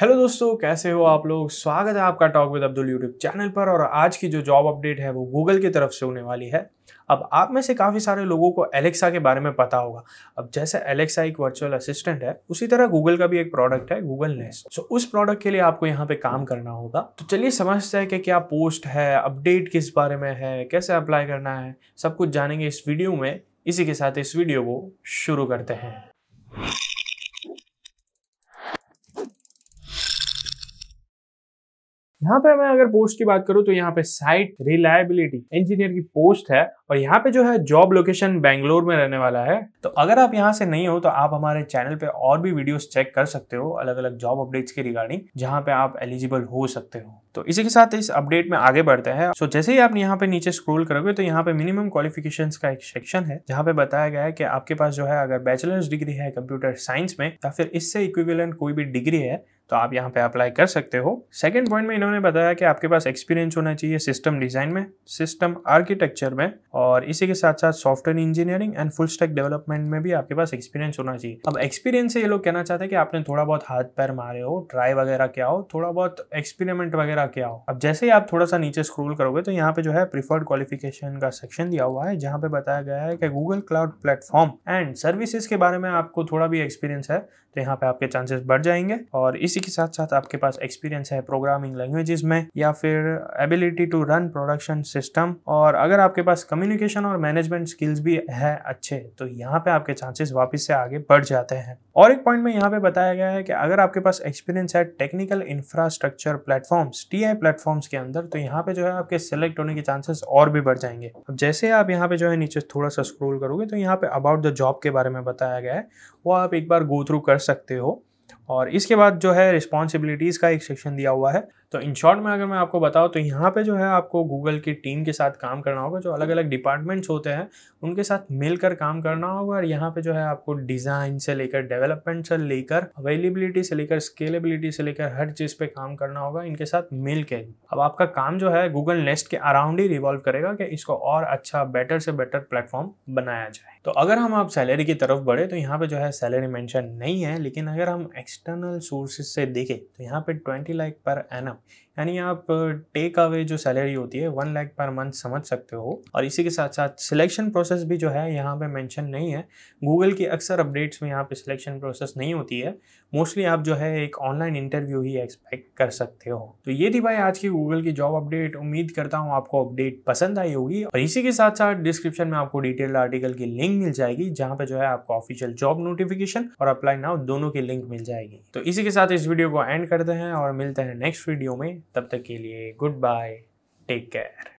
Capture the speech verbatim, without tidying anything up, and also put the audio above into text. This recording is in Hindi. हेलो दोस्तों, कैसे हो आप लोग। स्वागत है आपका talk with Abdul YouTube channel पर। और आज की जो जॉब अपडेट है वो गूगल की तरफ से होने वाली है। अब आप में से काफ़ी सारे लोगों को एलेक्सा के बारे में पता होगा। अब जैसे एलेक्सा एक वर्चुअल असिस्टेंट है, उसी तरह गूगल का भी एक प्रोडक्ट है गूगल नेस्ट। सो उस प्रोडक्ट के लिए आपको यहाँ पे काम करना होगा। तो चलिए समझते हैं कि क्या पोस्ट है, अपडेट किस बारे में है, कैसे अप्लाई करना है, सब कुछ जानेंगे इस वीडियो में। इसी के साथ इस वीडियो को शुरू करते हैं। यहाँ पे मैं अगर पोस्ट की बात करूँ तो यहाँ पे साइट रिलायबिलिटी इंजीनियर की पोस्ट है और यहाँ पे जो है जॉब लोकेशन बेंगलोर में रहने वाला है। तो अगर आप यहाँ से नहीं हो तो आप हमारे चैनल पे और भी वीडियोस चेक कर सकते हो अलग अलग जॉब अपडेट्स के रिगार्डिंग, जहाँ पे आप एलिजिबल हो सकते हो। तो इसी के साथ इस अपडेट में आगे बढ़ते हैं। सो जैसे ही आप यहाँ पे नीचे स्क्रोल करोगे तो यहाँ पे मिनिमम क्वालिफिकेशंस का एक सेक्शन है, जहाँ पे बताया गया है कि आपके पास जो है अगर बैचलर्स डिग्री है कंप्यूटर साइंस में या फिर इससे इक्विवेलेंट कोई भी डिग्री है तो आप यहाँ पे अप्लाई कर सकते हो। सेकंड पॉइंट में इन्होंने बताया कि आपके पास एक्सपीरियंस होना चाहिए सिस्टम डिजाइन में, सिस्टम आर्किटेक्चर में और इसी के साथ साथ software engineering and full stack development में भी आपके पास एक्सपीरियंस होना चाहिए। अब एक्सपीरियंस से ये लोग कहना चाहते हैं कि आपने थोड़ा बहुत हाथ पैर मारे हो, ट्राई वगैरह किया हो, थोड़ा बहुत एक्सपेरिमेंट वगैरह किया हो। अब जैसे ही आप थोड़ा सा नीचे स्क्रोल करोगे तो यहाँ पे जो है प्रीफर्ड क्वालिफिकेशन का सेक्शन दिया हुआ है, जहाँ पे बताया गया है कि Google cloud platform and services के बारे में आपको थोड़ा भी एक्सपीरियंस है तो यहाँ पे आपके चांसेस बढ़ जाएंगे। और इसी के साथ साथ आपके पास एक्सपीरियंस है प्रोग्रामिंग लैंग्वेजेस में या फिर ability to run production system, और अगर आपके पास कम्युनिकेशन और मैनेजमेंट स्किल्स भी है अच्छे तो यहाँ पे आपके चांसेस वापस से आगे बढ़ जाते हैं। और एक पॉइंट में यहाँ पे बताया गया है कि अगर आपके पास एक्सपीरियंस है technical infrastructure platforms T I platforms के अंदर तो यहाँ पे जो है आपके सिलेक्ट होने के चांसेस और भी बढ़ जाएंगे। अब जैसे आप यहाँ पे जो है नीचे थोड़ा सा स्क्रोल करोगे तो यहाँ पे अबाउट द जॉब के बारे में बताया गया है, वो आप एक बार गो थ्रू कर सकते हो। और इसके बाद जो है रिस्पॉन्सिबिलिटीज़ का एक सेक्शन दिया हुआ है। तो इन शॉर्ट में अगर मैं आपको बताऊं तो यहाँ पे जो है आपको गूगल की टीम के साथ काम करना होगा, जो अलग अलग डिपार्टमेंट्स होते हैं उनके साथ मिलकर काम करना होगा। और यहाँ पे जो है आपको डिज़ाइन से लेकर डेवलपमेंट से लेकर अवेलेबिलिटी से लेकर स्केलेबिलिटी से लेकर हर चीज़ पे काम करना होगा इनके साथ मिलकर। अब आपका काम जो है गूगल नेस्ट के अराउंड ही रिवॉल्व करेगा कि इसको और अच्छा बेटर से बेटर प्लेटफॉर्म बनाया जाए। तो अगर हम आप सैलरी की तरफ बढ़े तो यहाँ पर जो है सैलरी मैंशन नहीं है, लेकिन अगर हम एक्सटर्नल सोर्सेज से देखें तो यहाँ पर ट्वेंटी लाख पर एनम यानी आप टेक अवे जो सैलरी होती है वन लाख पर मंथ समझ सकते हो। और इसी के साथ साथ सिलेक्शन प्रोसेस भी जो है यहाँ पे मेंशन नहीं है। गूगल की अक्सर अपडेट्स में यहाँ पे सिलेक्शन प्रोसेस नहीं होती है, मोस्टली आप जो है एक ऑनलाइन इंटरव्यू ही एक्सपेक्ट कर सकते हो। तो ये थी भाई आज की गूगल की जॉब अपडेट। उम्मीद करता हूँ आपको अपडेट पसंद आई होगी। और इसी के साथ साथ डिस्क्रिप्शन में आपको डिटेल आर्टिकल की लिंक मिल जाएगी, जहाँ पे जो है आपको ऑफिशियल जॉब नोटिफिकेशन और अप्लाई नाउ दोनों की लिंक मिल जाएगी। तो इसी के साथ इस वीडियो को एंड करते हैं और मिलते हैं नेक्स्ट वीडियो में। तब तक के लिए गुड बाय, टेक केयर।